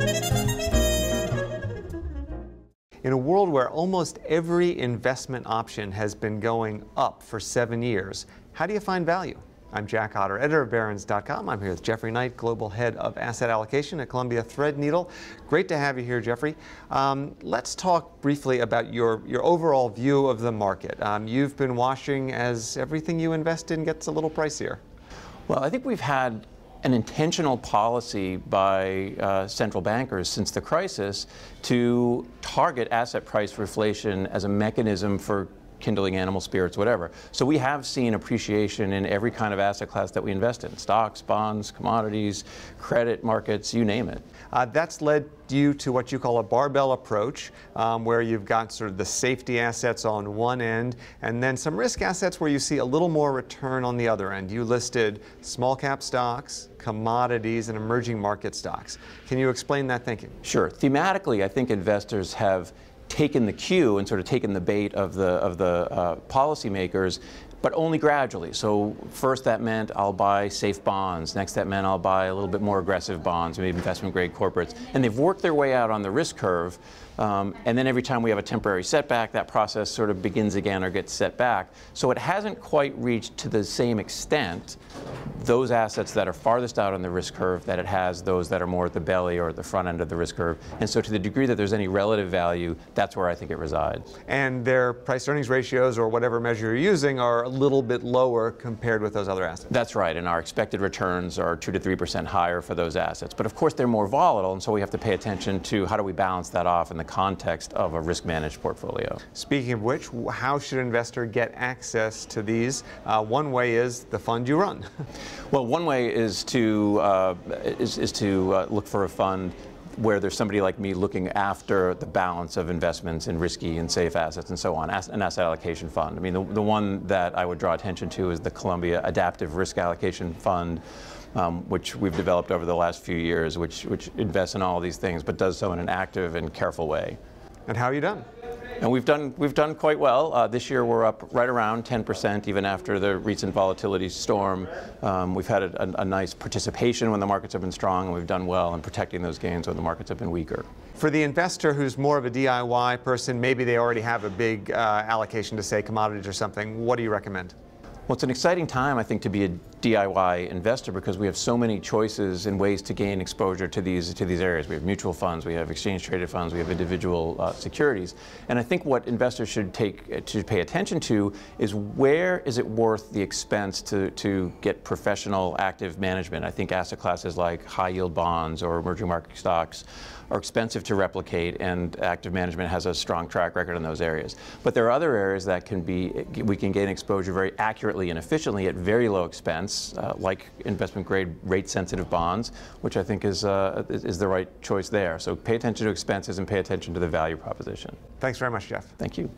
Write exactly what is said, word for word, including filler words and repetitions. In a world where almost every investment option has been going up for seven years, how do you find value? I'm Jack Otter, editor of Barron's dot com. I'm here with Jeffrey Knight, global head of asset allocation at Columbia Threadneedle. Great to have you here, Jeffrey. Um, let's talk briefly about your, your overall view of the market. Um, you've been watching as everything you invest in gets a little pricier. Well, I think we've had an intentional policy by uh, central bankers since the crisis to target asset price reflation as a mechanism for kindling animal spirits, whatever. So we have seen appreciation in every kind of asset class that we invest in: stocks, bonds, commodities, credit markets, you name it. Uh, that's led you to what you call a barbell approach, um, where you've got sort of the safety assets on one end and then some risk assets where you see a little more return on the other end. You listed small cap stocks, commodities, and emerging market stocks. Can you explain that thinking? Sure. Thematically, I think investors have taken the cue and sort of taken the bait of the of the uh, policymakers, but only gradually. So first that meant I'll buy safe bonds. Next that meant I'll buy a little bit more aggressive bonds, maybe investment-grade corporates. And they've worked their way out on the risk curve. Um, and then every time we have a temporary setback, that process sort of begins again or gets set back. So it hasn't quite reached to the same extent those assets that are farthest out on the risk curve that it has those that are more at the belly or at the front end of the risk curve. And so to the degree that there's any relative value, that's where I think it resides. And their price earnings ratios, or whatever measure you're using, are a little bit lower compared with those other assets. That's right. And our expected returns are two to three percent higher for those assets. But of course, they're more volatile. And so we have to pay attention to how do we balance that off in the context of a risk-managed portfolio. Speaking of which, how should an investor get access to these? Uh, one way is the fund you run. Well, one way is to uh, is, is to uh, look for a fund where there's somebody like me looking after the balance of investments in risky and safe assets and so on, as an asset allocation fund. I mean, the, the one that I would draw attention to is the Columbia Adaptive Risk Allocation Fund, Um, which we've developed over the last few years, which, which invests in all these things, but does so in an active and careful way. And how are you done? And we've done, we've done quite well. Uh, this year we're up right around ten percent, even after the recent volatility storm. Um, we've had a, a, a nice participation when the markets have been strong, and we've done well in protecting those gains when the markets have been weaker. For the investor who's more of a D I Y person, maybe they already have a big uh, allocation to, say, commodities or something, what do you recommend? Well, it's an exciting time, I think, to be a D I Y investor because we have so many choices and ways to gain exposure to these to these areas. We have mutual funds, we have exchange-traded funds, we have individual uh, securities. And I think what investors should take to pay attention to is where is it worth the expense to to get professional active management. I think asset classes like high-yield bonds or emerging market stocks are expensive to replicate, and active management has a strong track record in those areas. But there are other areas that can be we can gain exposure very accurately and efficiently at very low expense, uh, like investment-grade rate-sensitive bonds, which I think is uh, is the right choice there. So pay attention to expenses and pay attention to the value proposition. Thanks very much, Jeff. Thank you.